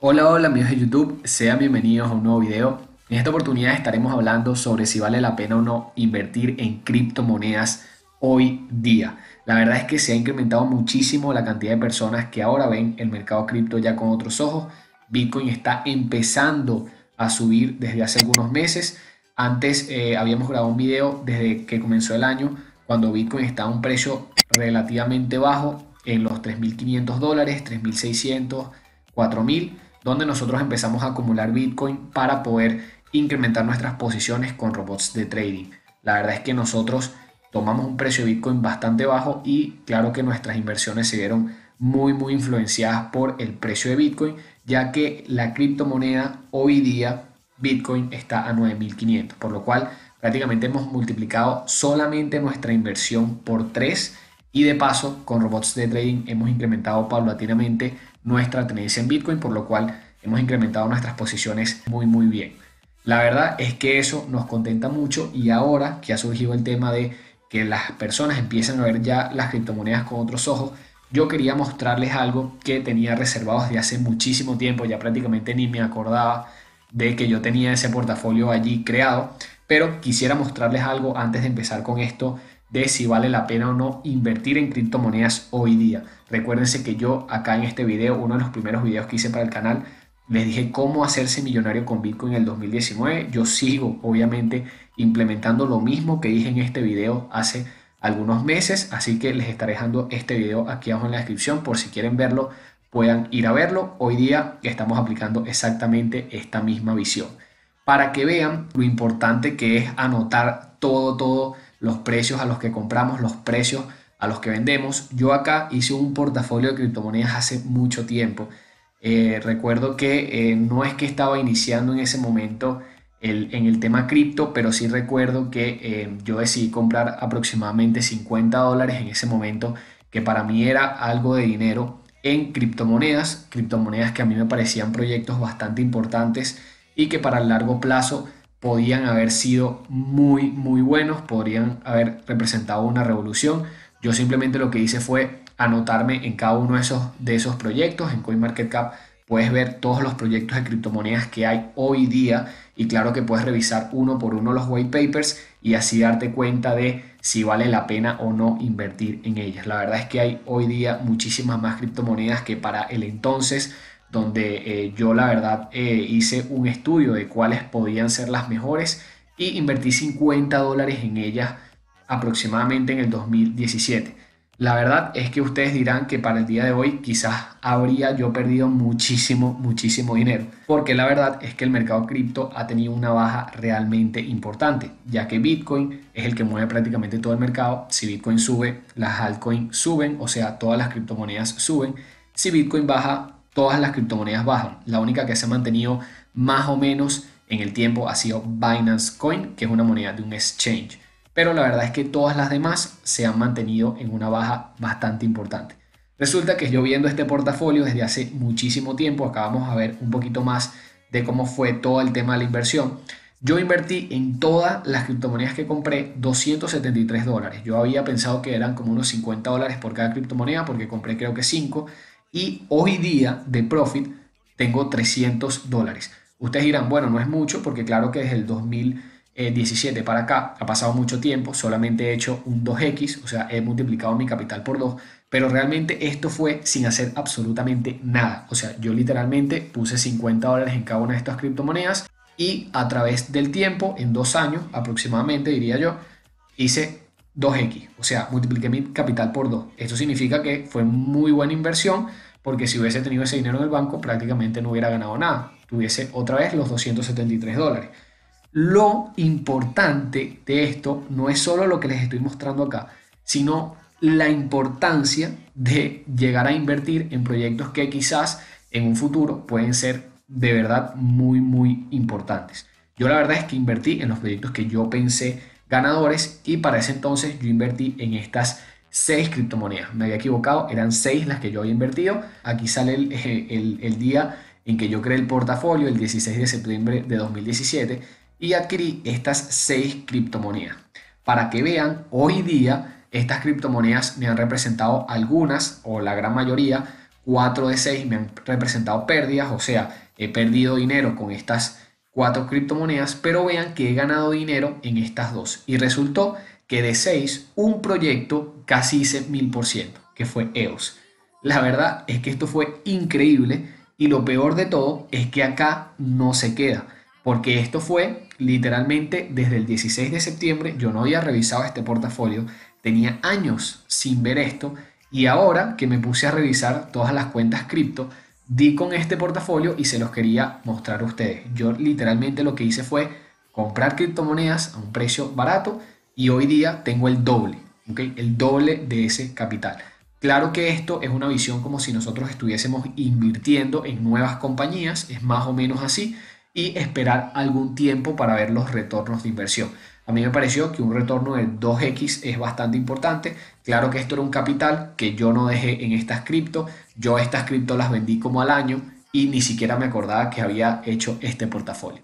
Hola, hola amigos de YouTube, sean bienvenidos a un nuevo video. En esta oportunidad estaremos hablando sobre si vale la pena o no invertir en criptomonedas hoy día. La verdad es que se ha incrementado muchísimo la cantidad de personas que ahora ven el mercado cripto ya con otros ojos. Bitcoin está empezando a subir desde hace algunos meses. Antes habíamos grabado un video desde que comenzó el año cuando Bitcoin está a un precio relativamente bajo en los $3.500, $3.600, $4.000. donde nosotros empezamos a acumular Bitcoin para poder incrementar nuestras posiciones con robots de trading. La verdad es que nosotros tomamos un precio de Bitcoin bastante bajo y claro que nuestras inversiones se vieron muy influenciadas por el precio de Bitcoin, ya que la criptomoneda hoy día, Bitcoin, está a 9.500, por lo cual prácticamente hemos multiplicado solamente nuestra inversión por 3 y de paso con robots de trading hemos incrementado paulatinamente nuestra tenencia en Bitcoin, por lo cual hemos incrementado nuestras posiciones muy bien. La verdad es que eso nos contenta mucho y ahora que ha surgido el tema de que las personas empiezan a ver ya las criptomonedas con otros ojos, yo quería mostrarles algo que tenía reservado desde hace muchísimo tiempo. Ya prácticamente ni me acordaba de que yo tenía ese portafolio allí creado, pero quisiera mostrarles algo antes de empezar con esto de si vale la pena o no invertir en criptomonedas hoy día. Recuérdense que yo acá en este video, uno de los primeros videos que hice para el canal, les dije cómo hacerse millonario con Bitcoin en el 2019. Yo sigo obviamente implementando lo mismo que dije en este video hace algunos meses, así que les estaré dejando este video aquí abajo en la descripción por si quieren verlo, puedan ir a verlo. Hoy día estamos aplicando exactamente esta misma visión para que vean lo importante que es anotar todo los precios a los que compramos, los precios a los que vendemos. Yo acá hice un portafolio de criptomonedas hace mucho tiempo. Recuerdo que no es que estaba iniciando en ese momento en el tema cripto, pero sí recuerdo que yo decidí comprar aproximadamente $50 en ese momento, que para mí era algo de dinero, en criptomonedas que a mí me parecían proyectos bastante importantes y que para el largo plazo podían haber sido muy buenos, podrían haber representado una revolución. Yo simplemente lo que hice fue anotarme en cada uno de esos proyectos. En CoinMarketCap puedes ver todos los proyectos de criptomonedas que hay hoy día y claro que puedes revisar uno por uno los white papers y así darte cuenta de si vale la pena o no invertir en ellas. La verdad es que hay hoy día muchísimas más criptomonedas que para el entonces, donde yo la verdad hice un estudio de cuáles podían ser las mejores y invertí $50 en ellas aproximadamente en el 2017. La verdad es que ustedes dirán que para el día de hoy quizás habría yo perdido muchísimo dinero, porque la verdad es que el mercado cripto ha tenido una baja realmente importante, ya que Bitcoin es el que mueve prácticamente todo el mercado. Si Bitcoin sube, las altcoins suben, o sea, todas las criptomonedas suben. Si Bitcoin baja, todas las criptomonedas bajan. La única que se ha mantenido más o menos en el tiempo ha sido Binance Coin, que es una moneda de un exchange. Pero la verdad es que todas las demás se han mantenido en una baja bastante importante. Resulta que yo viendo este portafolio desde hace muchísimo tiempo, acá vamos a ver un poquito más de cómo fue todo el tema de la inversión. Yo invertí en todas las criptomonedas que compré $273. Yo había pensado que eran como unos $50 por cada criptomoneda porque compré creo que 5. Y hoy día de profit tengo $300. Ustedes dirán, bueno, no es mucho porque claro que desde el 2017 para acá ha pasado mucho tiempo, solamente he hecho un 2X, o sea, he multiplicado mi capital por 2, pero realmente esto fue sin hacer absolutamente nada. O sea, yo literalmente puse $50 en cada una de estas criptomonedas y a través del tiempo, en 2 años aproximadamente diría yo, hice 2X, o sea, multipliqué mi capital por 2. Esto significa que fue muy buena inversión porque si hubiese tenido ese dinero en el banco prácticamente no hubiera ganado nada. Tuviese otra vez los $273. Lo importante de esto no es solo lo que les estoy mostrando acá, sino la importancia de llegar a invertir en proyectos que quizás en un futuro pueden ser de verdad muy importantes. Yo la verdad es que invertí en los proyectos que yo pensé ganadores y para ese entonces yo invertí en estas 6 criptomonedas. Me había equivocado, eran 6 las que yo había invertido. Aquí sale el día en que yo creé el portafolio el 16 de septiembre de 2017 y adquirí estas 6 criptomonedas. Para que vean, hoy día estas criptomonedas me han representado algunas o la gran mayoría, 4 de 6 me han representado pérdidas, o sea, he perdido dinero con estas 4 criptomonedas, pero vean que he ganado dinero en estas 2 y resultó que de 6 un proyecto casi hice 1000%, que fue EOS. La verdad es que esto fue increíble y lo peor de todo es que acá no se queda, porque esto fue literalmente desde el 16 de septiembre, yo no había revisado este portafolio, tenía años sin ver esto y ahora que me puse a revisar todas las cuentas cripto, di con este portafolio y se los quería mostrar a ustedes. Yo literalmente lo que hice fue comprar criptomonedas a un precio barato y hoy día tengo el doble, ¿ok? El doble de ese capital. Claro que esto es una visión como si nosotros estuviésemos invirtiendo en nuevas compañías, es más o menos así, y esperar algún tiempo para ver los retornos de inversión. A mí me pareció que un retorno del 2x es bastante importante. Claro que esto era un capital que yo no dejé en estas cripto, yo estas cripto las vendí como al año y ni siquiera me acordaba que había hecho este portafolio.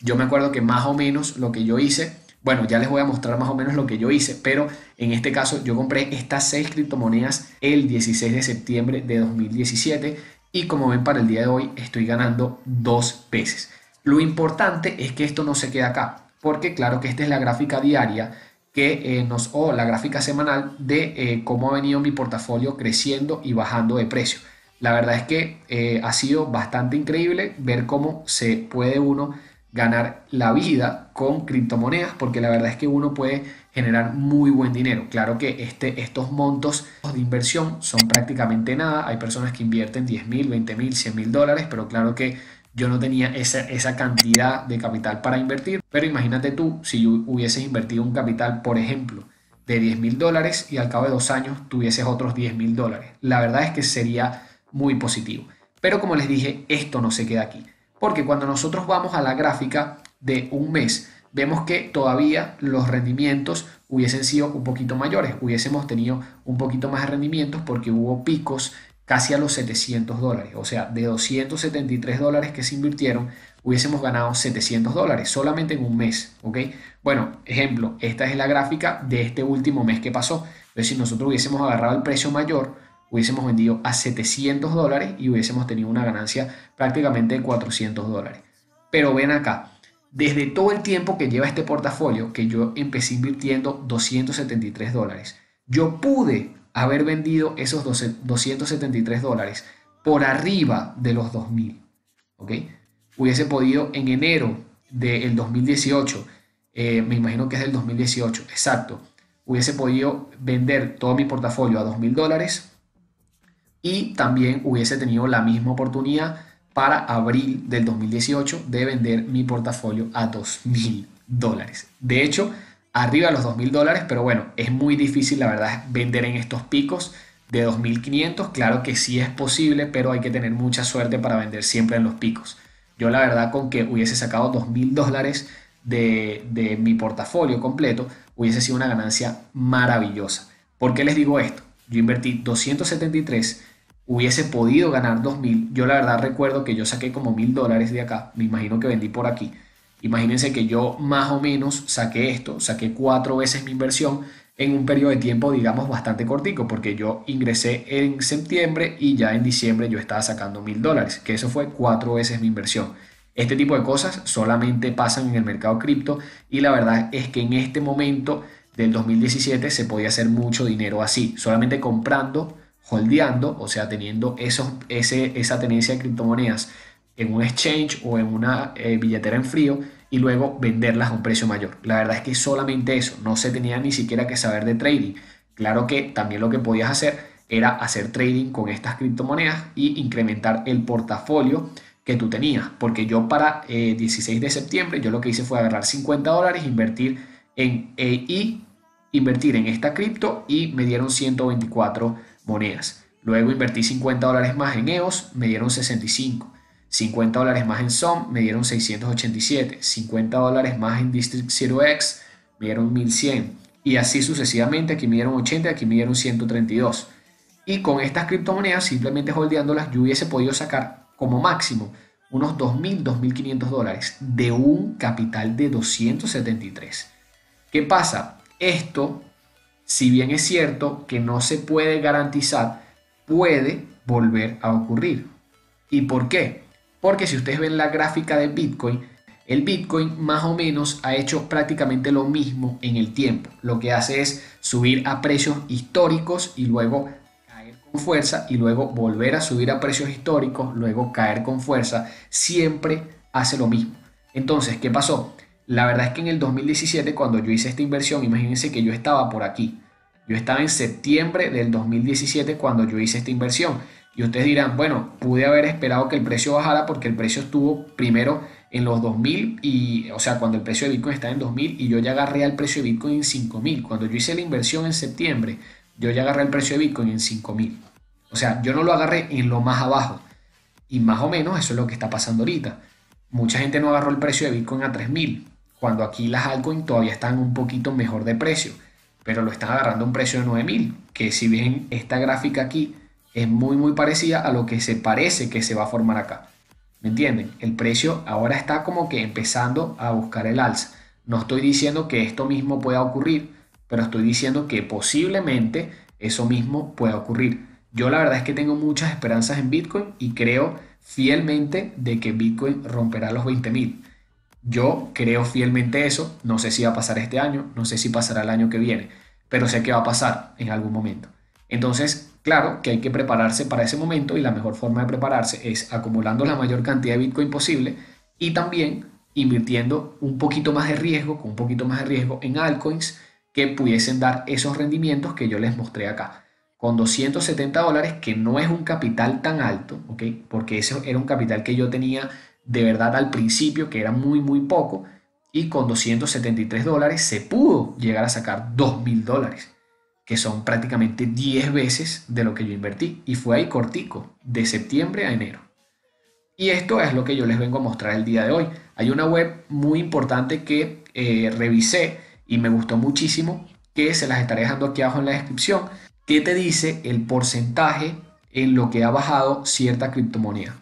Yo me acuerdo que más o menos lo que yo hice, bueno, ya les voy a mostrar más o menos lo que yo hice, pero en este caso yo compré estas 6 criptomonedas el 16 de septiembre de 2017 y como ven para el día de hoy estoy ganando 2 veces. Lo importante es que esto no se queda acá, porque claro que esta es la gráfica diaria que la gráfica semanal de cómo ha venido mi portafolio creciendo y bajando de precio. La verdad es que ha sido bastante increíble ver cómo se puede uno ganar la vida con criptomonedas, porque la verdad es que uno puede generar muy buen dinero. Claro que estos montos de inversión son prácticamente nada. Hay personas que invierten 10 mil, 20 mil, 100 mil dólares, pero claro que yo no tenía esa cantidad de capital para invertir. Pero imagínate tú, si yo hubiese invertido un capital, por ejemplo, de 10 mil dólares y al cabo de 2 años tuvieses otros 10 mil dólares. La verdad es que sería muy positivo. Pero como les dije, esto no se queda aquí. Porque cuando nosotros vamos a la gráfica de un mes, vemos que todavía los rendimientos hubiesen sido un poquito mayores. Hubiésemos tenido un poquito más de rendimientos porque hubo picos casi a los 700 dólares. O sea, de 273 dólares que se invirtieron, hubiésemos ganado 700 dólares solamente en un mes, ¿ok? Bueno, ejemplo, esta es la gráfica de este último mes que pasó. Entonces, si nosotros hubiésemos agarrado el precio mayor, hubiésemos vendido a 700 dólares y hubiésemos tenido una ganancia prácticamente de 400 dólares. Pero ven acá, desde todo el tiempo que lleva este portafolio, que yo empecé invirtiendo 273 dólares, yo pude haber vendido esos 273 dólares por arriba de los 2000, ¿ok? Hubiese podido en enero del 2018, me imagino que es del 2018, exacto, hubiese podido vender todo mi portafolio a 2000 dólares, y también hubiese tenido la misma oportunidad para abril del 2018 de vender mi portafolio a 2.000 dólares. De hecho, arriba de los 2.000 dólares, pero bueno, es muy difícil, la verdad, vender en estos picos de 2.500. Claro que sí es posible, pero hay que tener mucha suerte para vender siempre en los picos. Yo la verdad con que hubiese sacado 2.000 dólares de mi portafolio completo, hubiese sido una ganancia maravillosa. ¿Por qué les digo esto? Yo invertí 273. Hubiese podido ganar 2000. Yo la verdad recuerdo que yo saqué como 1000 dólares de acá. Me imagino que vendí por aquí. Imagínense que yo más o menos saqué esto. Saqué 4 veces mi inversión en un periodo de tiempo, digamos, bastante cortico. Porque yo ingresé en septiembre y ya en diciembre yo estaba sacando 1000 dólares. Que eso fue 4 veces mi inversión. Este tipo de cosas solamente pasan en el mercado cripto. Y la verdad es que en este momento del 2017 se podía hacer mucho dinero así. Solamente comprando, holdeando, o sea, teniendo esa tenencia de criptomonedas en un exchange o en una billetera en frío y luego venderlas a un precio mayor. La verdad es que solamente eso, no se tenía ni siquiera que saber de trading. Claro que también lo que podías hacer era hacer trading con estas criptomonedas y incrementar el portafolio que tú tenías. Porque yo para 16 de septiembre, yo lo que hice fue agarrar 50 dólares, invertir en esta cripto y me dieron 124 monedas. Luego invertí 50 dólares más en EOS, me dieron 65. 50 dólares más en SOM, me dieron 687. 50 dólares más en District 0X, me dieron 1100. Y así sucesivamente, aquí me dieron 80, aquí me dieron 132. Y con estas criptomonedas, simplemente holdeándolas, yo hubiese podido sacar como máximo unos $2.000, $2.500 de un capital de 273. ¿Qué pasa? Esto, si bien es cierto que no se puede garantizar, puede volver a ocurrir. ¿Y por qué? Porque si ustedes ven la gráfica de Bitcoin, el Bitcoin más o menos ha hecho prácticamente lo mismo en el tiempo. Lo que hace es subir a precios históricos y luego caer con fuerza y luego volver a subir a precios históricos, luego caer con fuerza. Siempre hace lo mismo. Entonces, ¿qué pasó? La verdad es que en el 2017, cuando yo hice esta inversión, imagínense que yo estaba por aquí. Yo estaba en septiembre del 2017 cuando yo hice esta inversión. Y ustedes dirán, bueno, pude haber esperado que el precio bajara porque el precio estuvo primero en los 2000, y, o sea, cuando el precio de Bitcoin está en 2000 y yo ya agarré al precio de Bitcoin en 5000. Cuando yo hice la inversión en septiembre, yo ya agarré el precio de Bitcoin en 5000. O sea, yo no lo agarré en lo más abajo. Y más o menos eso es lo que está pasando ahorita. Mucha gente no agarró el precio de Bitcoin a 3000, cuando aquí las altcoins todavía están un poquito mejor de precio, pero lo están agarrando a un precio de 9000, que si bien esta gráfica aquí es muy parecida a lo que se parece que se va a formar acá. ¿Me entienden? El precio ahora está como que empezando a buscar el alza. No estoy diciendo que esto mismo pueda ocurrir, pero estoy diciendo que posiblemente eso mismo pueda ocurrir. Yo la verdad es que tengo muchas esperanzas en Bitcoin y creo fielmente de que Bitcoin romperá los 20.000. Yo creo fielmente eso. No sé si va a pasar este año, no sé si pasará el año que viene, pero sé que va a pasar en algún momento. Entonces, claro que hay que prepararse para ese momento, y la mejor forma de prepararse es acumulando la mayor cantidad de Bitcoin posible y también invirtiendo un poquito más de riesgo, con un poquito más de riesgo en altcoins que pudiesen dar esos rendimientos que yo les mostré acá. Con $270, que no es un capital tan alto, ¿ok? Porque ese era un capital que yo tenía de verdad al principio, que era muy poco, y con $273 se pudo llegar a sacar $2.000. Que son prácticamente 10 veces de lo que yo invertí, y fue ahí cortico, de septiembre a enero. Y esto es lo que yo les vengo a mostrar el día de hoy. Hay una web muy importante que revisé y me gustó muchísimo, que se las estaré dejando aquí abajo en la descripción, que te dice el porcentaje en lo que ha bajado cierta criptomoneda.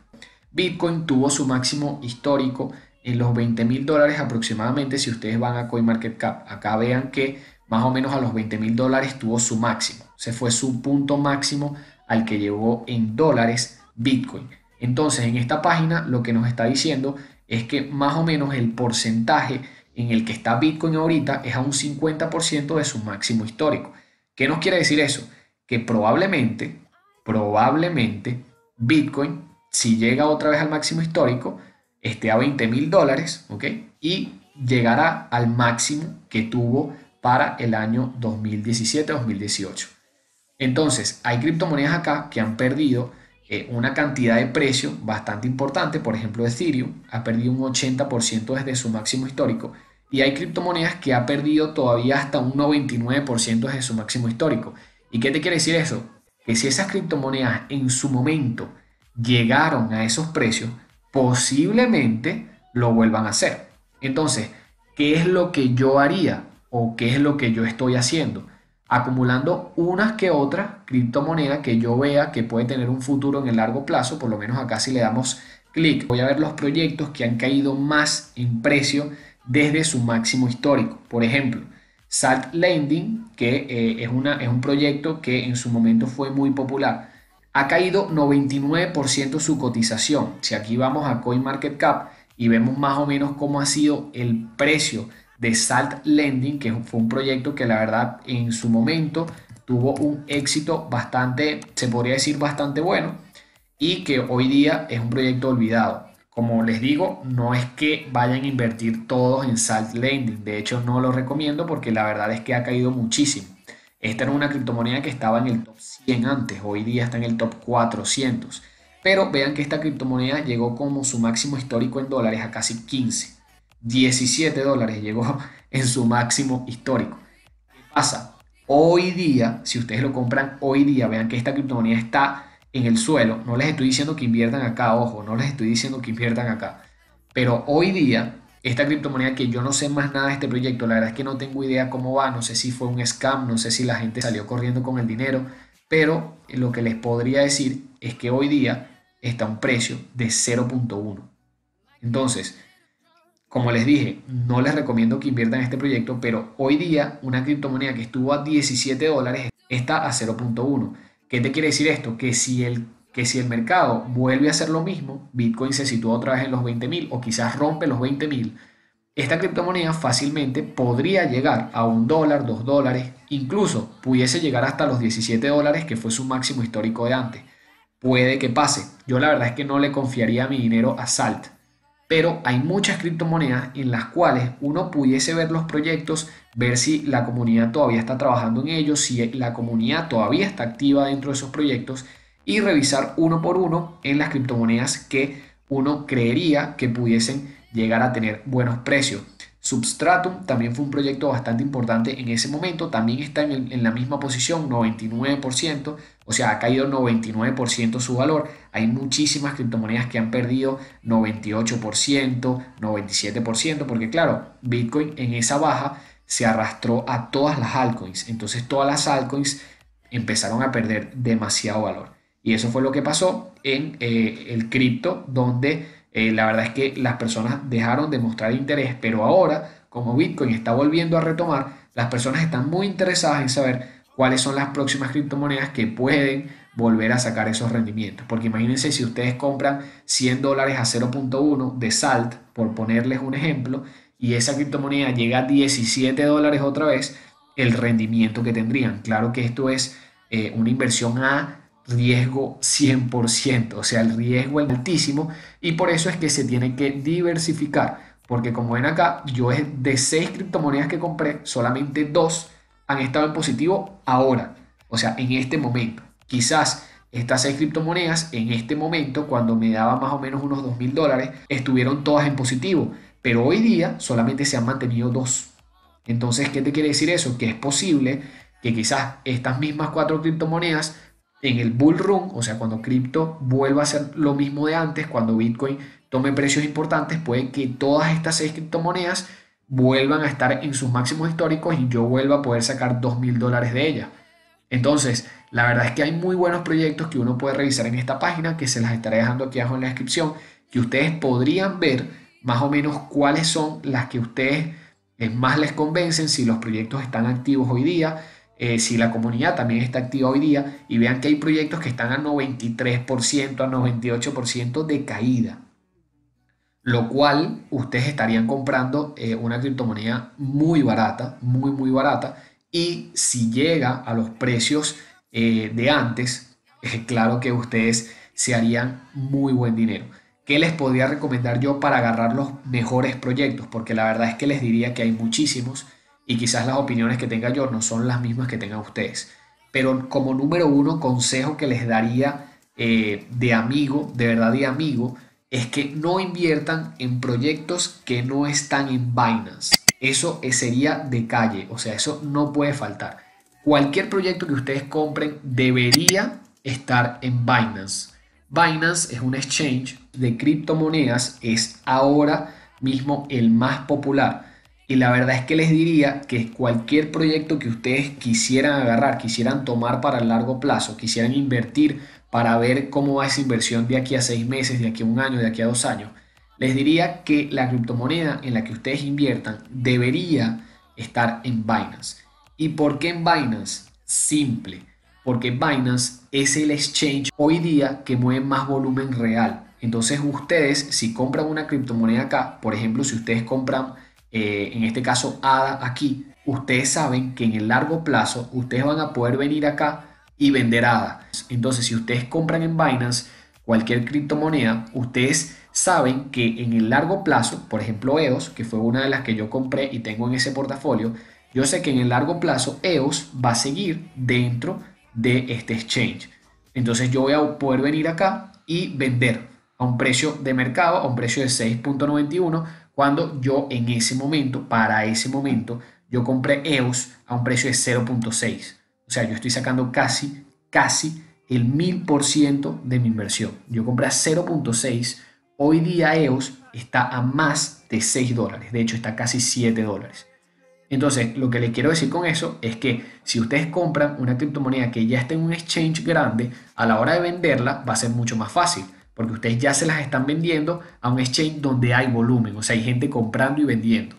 Bitcoin tuvo su máximo histórico en los $20.000 aproximadamente. Si ustedes van a CoinMarketCap, acá vean que más o menos a los $20.000 tuvo su máximo. Se fue su punto máximo al que llegó en dólares Bitcoin. Entonces, en esta página lo que nos está diciendo es que más o menos el porcentaje en el que está Bitcoin ahorita es a un 50% de su máximo histórico. ¿Qué nos quiere decir eso? Que probablemente Bitcoin, si llega otra vez al máximo histórico, esté a $20.000, ¿ok? Y llegará al máximo que tuvo para el año 2017-2018. Entonces, hay criptomonedas acá que han perdido una cantidad de precio bastante importante. Por ejemplo, Ethereum ha perdido un 80% desde su máximo histórico, y hay criptomonedas que ha perdido todavía hasta un 99% desde su máximo histórico. ¿Y qué te quiere decir eso? Que si esas criptomonedas en su momento llegaron a esos precios, posiblemente lo vuelvan a hacer. Entonces, ¿qué es lo que yo haría? ¿O qué es lo que yo estoy haciendo? Acumulando unas que otras criptomonedas que yo vea que puede tener un futuro en el largo plazo. Por lo menos acá, si le damos clic, voy a ver los proyectos que han caído más en precio desde su máximo histórico. Por ejemplo, Salt Lending, que es un proyecto que en su momento fue muy popular. Ha caído 99% su cotización. Si aquí vamos a CoinMarketCap y vemos más o menos cómo ha sido el precio de Salt Lending, que fue un proyecto que la verdad en su momento tuvo un éxito bastante, se podría decir bastante bueno, y que hoy día es un proyecto olvidado. Como les digo, no es que vayan a invertir todos en Salt Lending, de hecho no lo recomiendo porque la verdad es que ha caído muchísimo. Esta era una criptomoneda que estaba en el top 100 antes, hoy día está en el top 400, pero vean que esta criptomoneda llegó como su máximo histórico en dólares a casi 15. $17 llegó en su máximo histórico. ¿Qué pasa? Hoy día, si ustedes lo compran hoy día, vean que esta criptomoneda está en el suelo. No les estoy diciendo que inviertan acá, ojo, no les estoy diciendo que inviertan acá. Pero hoy día, esta criptomoneda, que yo no sé más nada de este proyecto, la verdad es que no tengo idea cómo va, no sé si fue un scam, no sé si la gente salió corriendo con el dinero, pero lo que les podría decir es que hoy día está a un precio de 0.1. Entonces, como les dije, no les recomiendo que inviertan en este proyecto, pero hoy día una criptomoneda que estuvo a 17 dólares está a 0.1. ¿Qué te quiere decir esto? Que si el mercado vuelve a hacer lo mismo, Bitcoin se sitúa otra vez en los 20.000 o quizás rompe los 20.000, esta criptomoneda fácilmente podría llegar a $1, $2, incluso pudiese llegar hasta los 17 dólares que fue su máximo histórico de antes. Puede que pase. Yo la verdad es que no le confiaría mi dinero a Salt, pero hay muchas criptomonedas en las cuales uno pudiese ver los proyectos, ver si la comunidad todavía está trabajando en ellos, si la comunidad todavía está activa dentro de esos proyectos, y revisar uno por uno en las criptomonedas que uno creería que pudiesen llegar a tener buenos precios. Substratum también fue un proyecto bastante importante en ese momento, también está en la misma posición, 99%, o sea, ha caído 99% su valor. Hay muchísimas criptomonedas que han perdido 98%, 97%, porque claro, Bitcoin en esa baja se arrastró a todas las altcoins, entonces todas las altcoins empezaron a perder demasiado valor. Y eso fue lo que pasó en el cripto, donde la verdad es que las personas dejaron de mostrar interés, pero ahora, como Bitcoin está volviendo a retomar, las personas están muy interesadas en saber cuáles son las próximas criptomonedas que pueden volver a sacar esos rendimientos. Porque imagínense si ustedes compran $100 a 0.1 de Salt, por ponerles un ejemplo, y esa criptomoneda llega a $17 otra vez, el rendimiento que tendrían. Claro que esto es una inversión a riesgo 100%, o sea, el riesgo es altísimo, y por eso es que se tiene que diversificar, porque como ven acá, yo de 6 criptomonedas que compré, solamente 2 han estado en positivo ahora, o sea, en este momento. Quizás estas 6 criptomonedas en este momento, cuando me daba más o menos unos $2.000, estuvieron todas en positivo, pero hoy día solamente se han mantenido 2. Entonces, ¿qué te quiere decir eso? Que es posible que quizás estas mismas 4 criptomonedas en el bull run, o sea, cuando cripto vuelva a ser lo mismo de antes, cuando Bitcoin tome precios importantes, puede que todas estas 6 criptomonedas vuelvan a estar en sus máximos históricos y yo vuelva a poder sacar $2.000 de ellas. Entonces, la verdad es que hay muy buenos proyectos que uno puede revisar en esta página, que se las estaré dejando aquí abajo en la descripción, que ustedes podrían ver más o menos cuáles son las que ustedes más les convencen, si los proyectos están activos hoy día, si la comunidad también está activa hoy día, y vean que hay proyectos que están a 93%, a 98% de caída, lo cual ustedes estarían comprando una criptomoneda muy barata, muy barata, y si llega a los precios de antes, claro que ustedes se harían muy buen dinero. ¿Qué les podría recomendar yo para agarrar los mejores proyectos? Porque la verdad es que les diría que hay muchísimos, y quizás las opiniones que tenga yo no son las mismas que tengan ustedes. Pero como número uno, consejo que les daría de amigo, de verdad de amigo, es que no inviertan en proyectos que no están en Binance. Eso sería de calle, o sea, eso no puede faltar. Cualquier proyecto que ustedes compren debería estar en Binance. Binance es un exchange de criptomonedas, es ahora mismo el más popular. Y la verdad es que les diría que cualquier proyecto que ustedes quisieran agarrar, quisieran tomar para el largo plazo, quisieran invertir para ver cómo va esa inversión de aquí a 6 meses, de aquí a 1 año, de aquí a 2 años, les diría que la criptomoneda en la que ustedes inviertan debería estar en Binance. ¿Y por qué en Binance? Simple, porque Binance es el exchange hoy día que mueve más volumen real. Entonces ustedes, si compran una criptomoneda acá, por ejemplo, si ustedes compran en este caso ADA aquí, ustedes saben que en el largo plazo ustedes van a poder venir acá y vender ADA. Entonces, si ustedes compran en Binance cualquier criptomoneda, ustedes saben que en el largo plazo, por ejemplo EOS, que fue una de las que yo compré y tengo en ese portafolio, yo sé que en el largo plazo EOS va a seguir dentro de este exchange. Entonces yo voy a poder venir acá y vender a un precio de mercado, a un precio de 6.91, cuando yo en ese momento, para ese momento, yo compré EOS a un precio de 0.6. O sea, yo estoy sacando casi el 1000% de mi inversión. Yo compré a 0.6. Hoy día EOS está a más de $6. De hecho, está casi $7. Entonces, lo que les quiero decir con eso es que si ustedes compran una criptomoneda que ya está en un exchange grande, a la hora de venderla va a ser mucho más fácil. porque ustedes ya se las están vendiendo a un exchange donde hay volumen, o sea, hay gente comprando y vendiendo.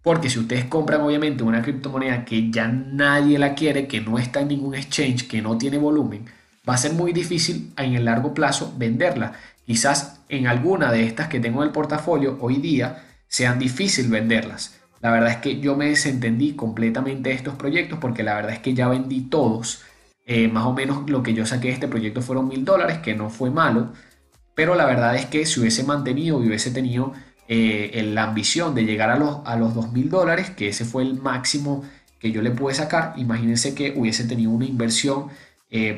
Porque si ustedes compran obviamente una criptomoneda que ya nadie la quiere, que no está en ningún exchange, que no tiene volumen, va a ser muy difícil en el largo plazo venderla. Quizás en alguna de estas que tengo en el portafolio hoy día sean difícil venderlas. La verdad es que yo me desentendí completamente de estos proyectos porque la verdad es que ya vendí todos. Más o menos lo que yo saqué de este proyecto fueron $1000, que no fue malo. Pero la verdad es que si hubiese mantenido y hubiese tenido la ambición de llegar a los $2000, que ese fue el máximo que yo le pude sacar, imagínense que hubiese tenido una inversión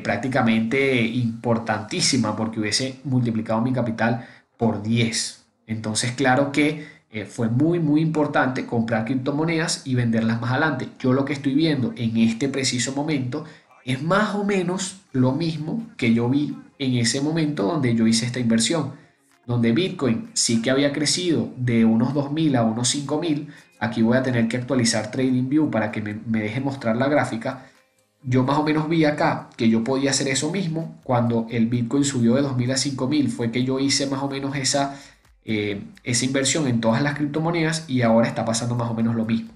prácticamente importantísima porque hubiese multiplicado mi capital por 10. Entonces claro que fue muy importante comprar criptomonedas y venderlas más adelante. Yo lo que estoy viendo en este preciso momento es más o menos lo mismo que yo vi en ese momento donde yo hice esta inversión, donde Bitcoin sí que había crecido de unos 2000 a unos 5000. Aquí voy a tener que actualizar TradingView para que me deje mostrar la gráfica. Yo más o menos vi acá que yo podía hacer eso mismo. Cuando el Bitcoin subió de 2000 a 5000 fue que yo hice más o menos esa inversión en todas las criptomonedas, y ahora está pasando más o menos lo mismo.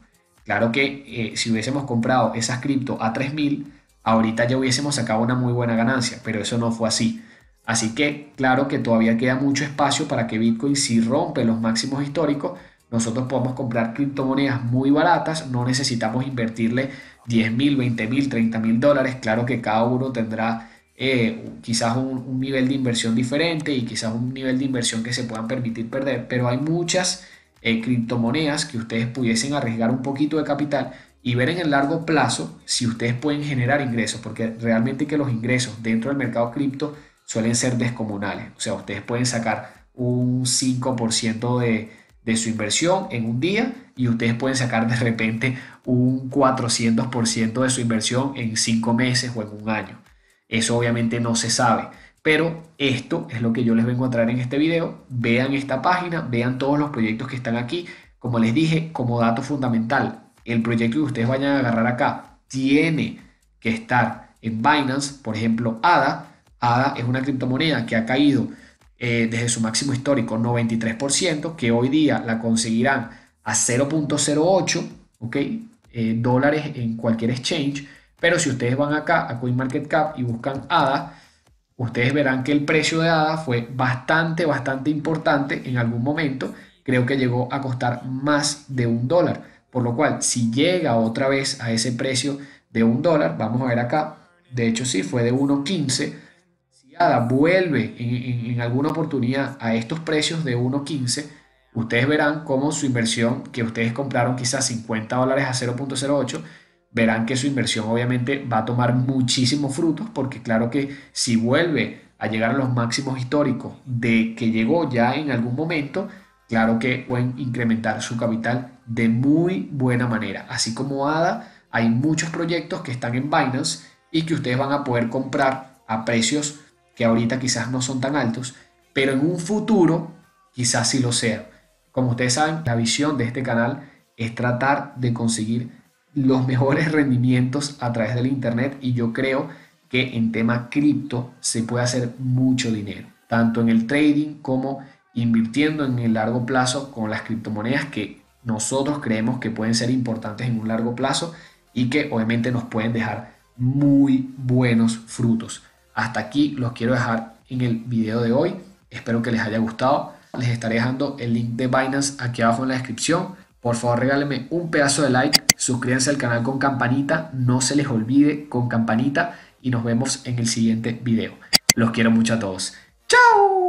Claro que si hubiésemos comprado esas cripto a 3000, ahorita ya hubiésemos sacado una muy buena ganancia, pero eso no fue así. Así que claro que todavía queda mucho espacio para que Bitcoin, si rompe los máximos históricos, nosotros podemos comprar criptomonedas muy baratas. No necesitamos invertirle $10,000, $20,000, $30,000. Claro que cada uno tendrá quizás un nivel de inversión diferente y quizás un nivel de inversión que se puedan permitir perder. Pero hay muchas criptomonedas que ustedes pudiesen arriesgar un poquito de capital y ver en el largo plazo si ustedes pueden generar ingresos, porque realmente que los ingresos dentro del mercado cripto suelen ser descomunales. O sea, ustedes pueden sacar un 5% de su inversión en un día y ustedes pueden sacar de repente un 400% de su inversión en 5 meses o en un año. Eso obviamente no se sabe, pero esto es lo que yo les vengo a traer en este video. Vean esta página, vean todos los proyectos que están aquí. Como les dije, como dato fundamental, el proyecto que ustedes vayan a agarrar acá tiene que estar en Binance. Por ejemplo, ADA. ADA es una criptomoneda que ha caído desde su máximo histórico 93%, que hoy día la conseguirán a 0.08 dólares en cualquier exchange. Pero si ustedes van acá a CoinMarketCap y buscan ADA, ustedes verán que el precio de ADA fue bastante importante en algún momento. Creo que llegó a costar más de $1, por lo cual si llega otra vez a ese precio de $1, vamos a ver acá, de hecho sí, fue de 1.15. Vuelve en alguna oportunidad a estos precios de 1.15, ustedes verán cómo su inversión que ustedes compraron quizás $50 a 0.08, verán que su inversión obviamente va a tomar muchísimos frutos, porque claro que si vuelve a llegar a los máximos históricos de que llegó ya en algún momento, claro que pueden incrementar su capital de muy buena manera. Así como ADA, hay muchos proyectos que están en Binance y que ustedes van a poder comprar a precios que ahorita quizás no son tan altos, pero en un futuro quizás sí lo sea. Como ustedes saben, la visión de este canal es tratar de conseguir los mejores rendimientos a través del internet, y yo creo que en tema cripto se puede hacer mucho dinero, tanto en el trading como invirtiendo en el largo plazo con las criptomonedas que nosotros creemos que pueden ser importantes en un largo plazo y que obviamente nos pueden dejar muy buenos frutos. Hasta aquí los quiero dejar en el video de hoy. Espero que les haya gustado. Les estaré dejando el link de Binance aquí abajo en la descripción. Por favor, regálenme un pedazo de like. Suscríbanse al canal con campanita. No se les olvide, con campanita. Y nos vemos en el siguiente video. Los quiero mucho a todos. ¡Chao!